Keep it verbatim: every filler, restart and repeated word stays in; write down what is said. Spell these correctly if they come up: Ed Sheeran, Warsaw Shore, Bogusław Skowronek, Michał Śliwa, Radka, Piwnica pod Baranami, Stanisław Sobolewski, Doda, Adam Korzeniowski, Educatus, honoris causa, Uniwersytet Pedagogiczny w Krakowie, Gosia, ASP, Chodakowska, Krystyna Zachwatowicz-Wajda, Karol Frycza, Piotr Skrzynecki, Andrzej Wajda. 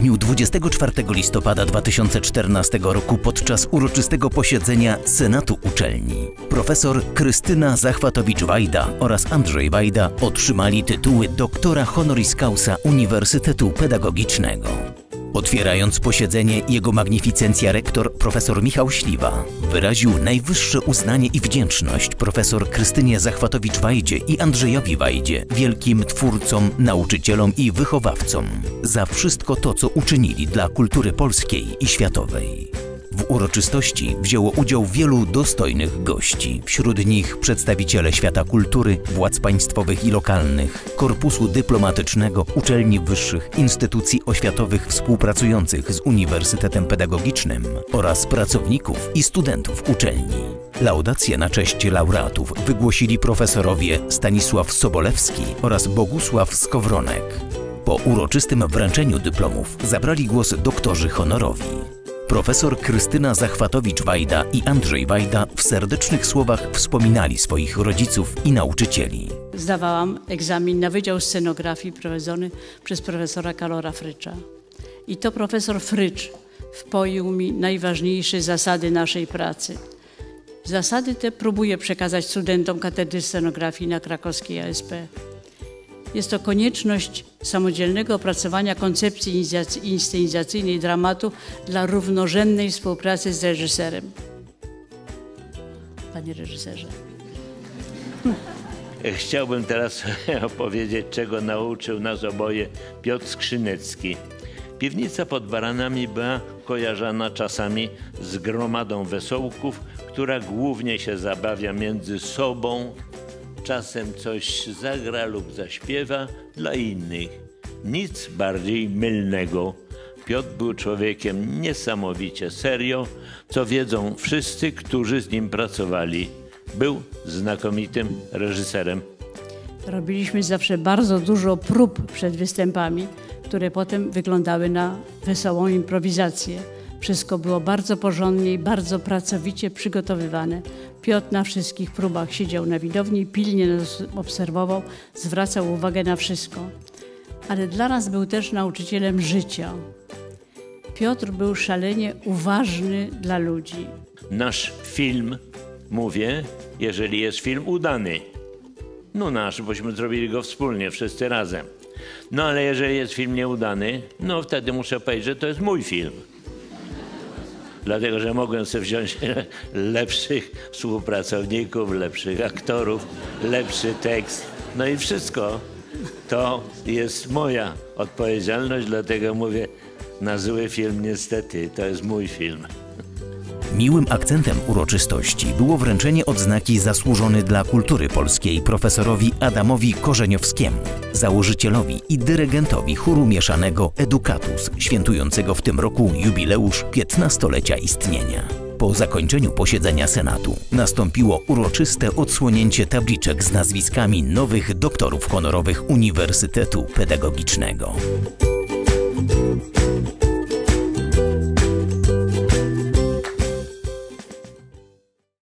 dniu dwudziestego czwartego listopada dwa tysiące czternastego roku podczas uroczystego posiedzenia Senatu Uczelni profesor Krystyna Zachwatowicz-Wajda oraz Andrzej Wajda otrzymali tytuły doktora honoris causa Uniwersytetu Pedagogicznego. Otwierając posiedzenie, jego magnificencja rektor profesor Michał Śliwa wyraził najwyższe uznanie i wdzięczność profesor Krystynie Zachwatowicz-Wajdzie i Andrzejowi Wajdzie, wielkim twórcom, nauczycielom i wychowawcom, za wszystko to, co uczynili dla kultury polskiej i światowej. W uroczystości wzięło udział wielu dostojnych gości, wśród nich przedstawiciele świata kultury, władz państwowych i lokalnych, korpusu dyplomatycznego, uczelni wyższych, instytucji oświatowych współpracujących z Uniwersytetem Pedagogicznym oraz pracowników i studentów uczelni. Laudację na cześć laureatów wygłosili profesorowie Stanisław Sobolewski oraz Bogusław Skowronek. Po uroczystym wręczeniu dyplomów zabrali głos doktorzy honorowi. Profesor Krystyna Zachwatowicz-Wajda i Andrzej Wajda w serdecznych słowach wspominali swoich rodziców i nauczycieli. Zdawałam egzamin na Wydział Scenografii prowadzony przez profesora Karola Frycza. I to profesor Frycz wpoił mi najważniejsze zasady naszej pracy. Zasady te próbuję przekazać studentom Katedry Scenografii na krakowskiej A S P. Jest to konieczność samodzielnego opracowania koncepcji inscenizacyjnej dramatu dla równorzędnej współpracy z reżyserem. Panie reżyserze. Chciałbym teraz opowiedzieć, czego nauczył nas oboje Piotr Skrzynecki. Piwnica pod Baranami była kojarzona czasami z gromadą wesołków, która głównie się zabawia między sobą, czasem coś zagra lub zaśpiewa dla innych. Nic bardziej mylnego. Piotr był człowiekiem niesamowicie serio, co wiedzą wszyscy, którzy z nim pracowali. Był znakomitym reżyserem. Robiliśmy zawsze bardzo dużo prób przed występami, które potem wyglądały na wesołą improwizację. Wszystko było bardzo porządnie i bardzo pracowicie przygotowywane. Piotr na wszystkich próbach siedział na widowni, pilnie nas obserwował, zwracał uwagę na wszystko. Ale dla nas był też nauczycielem życia. Piotr był szalenie uważny dla ludzi. Nasz film, mówię, jeżeli jest film udany. No nasz, bośmy zrobili go wspólnie, wszyscy razem. No ale jeżeli jest film nieudany, no wtedy muszę powiedzieć, że to jest mój film. Dlatego, że mogłem sobie wziąć lepszych współpracowników, lepszych aktorów, lepszy tekst. No i wszystko to jest moja odpowiedzialność, dlatego mówię, na zły film niestety, to jest mój film. Miłym akcentem uroczystości było wręczenie odznaki Zasłużony dla Kultury Polskiej profesorowi Adamowi Korzeniowskiemu, założycielowi i dyrygentowi chóru mieszanego Educatus, świętującego w tym roku jubileusz piętnastolecia istnienia. Po zakończeniu posiedzenia Senatu nastąpiło uroczyste odsłonięcie tabliczek z nazwiskami nowych doktorów honorowych Uniwersytetu Pedagogicznego.